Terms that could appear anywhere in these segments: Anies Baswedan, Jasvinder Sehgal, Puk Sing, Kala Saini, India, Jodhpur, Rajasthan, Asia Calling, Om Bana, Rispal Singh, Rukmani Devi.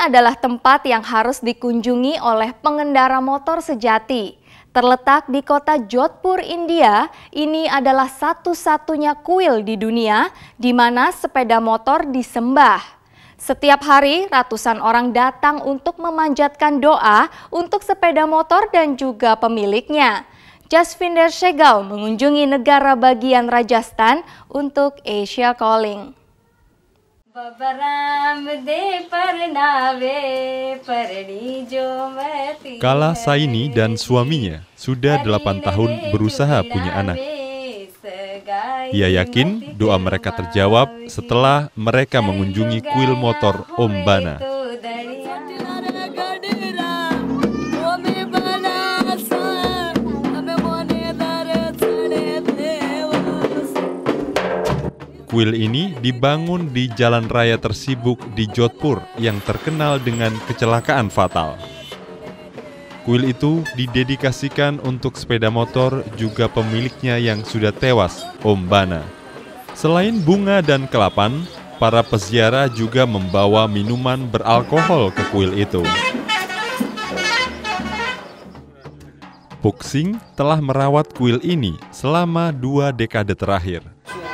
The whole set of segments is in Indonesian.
adalah tempat yang harus dikunjungi oleh pengendara motor sejati. Terletak di kota Jodhpur, India, ini adalah satu-satunya kuil di dunia di mana sepeda motor disembah. Setiap hari ratusan orang datang untuk memanjatkan doa untuk sepeda motor dan juga pemiliknya. Jasvinder Sehgal mengunjungi negara bagian Rajasthan untuk Asia Calling. Kala Saini dan suaminya sudah 8 tahun berusaha punya anak. Ia yakin doa mereka terjawab setelah mereka mengunjungi kuil motor Om Bana. Kuil ini dibangun di jalan raya tersibuk di Jodhpur yang terkenal dengan kecelakaan fatal. Kuil itu didedikasikan untuk sepeda motor juga pemiliknya yang sudah tewas, Om Bana. Selain bunga dan kelapan, para peziarah juga membawa minuman beralkohol ke kuil itu. Puk Sing telah merawat kuil ini selama 2 dekade terakhir.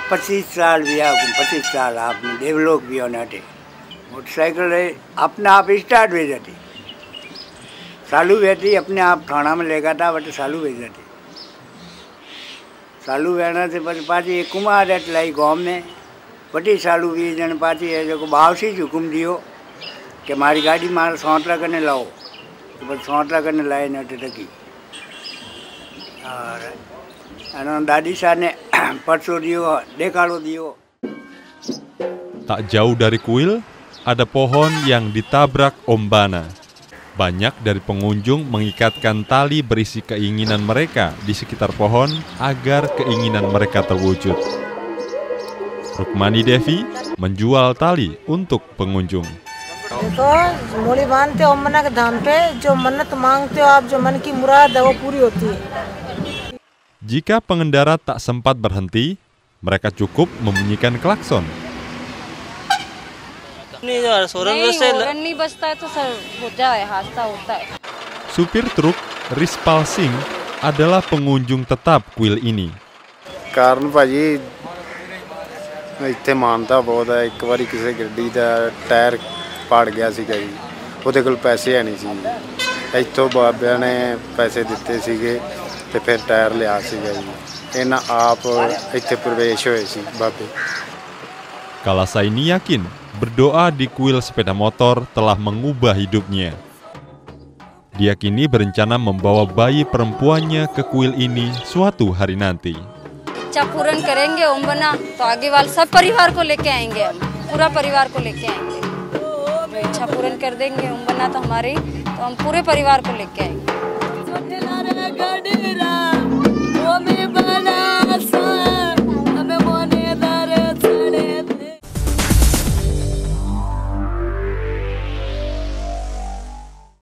25 साल भी आपको 25 साल आपने डेवलप भी होना थे मोटरसाइकिल अपने आप स्टार्ट हो जाती चालू रहती अपने आप थाना में लेगा था बट चालू हो जाती चालू रहना से बस पाजी कुमार एट लाई गांव में बटी चालू भी जन पाजी है जो को बावसी हुकुम दियो कि हमारी गाड़ी मार सौंतरा करने लाओ तो बस सौंतरा करने लाए न टकी और Tak jauh dari kuil, ada pohon yang ditabrak Om Bana. Banyak dari pengunjung mengikatkan tali berisi keinginan mereka di sekitar pohon agar keinginan mereka terwujud. Rukmani Devi menjual tali untuk pengunjung. Jika pengendara tak sempat berhenti, mereka cukup membunyikan klakson. Supir truk Rispal Singh adalah pengunjung tetap kuil ini. Karena Paji, itte manta bahwa ek bari kisi gaddi da tayar pad gaya si kai. Ode kol paise hai nahi si. Itto babya ne paise ditte sige. Kala Saini yakin berdoa di kuil sepeda motor telah mengubah hidupnya. Dia kini berencana membawa bayi perempuannya ke kuil ini suatu hari nanti. Pura परिवार को लेके आएंगे।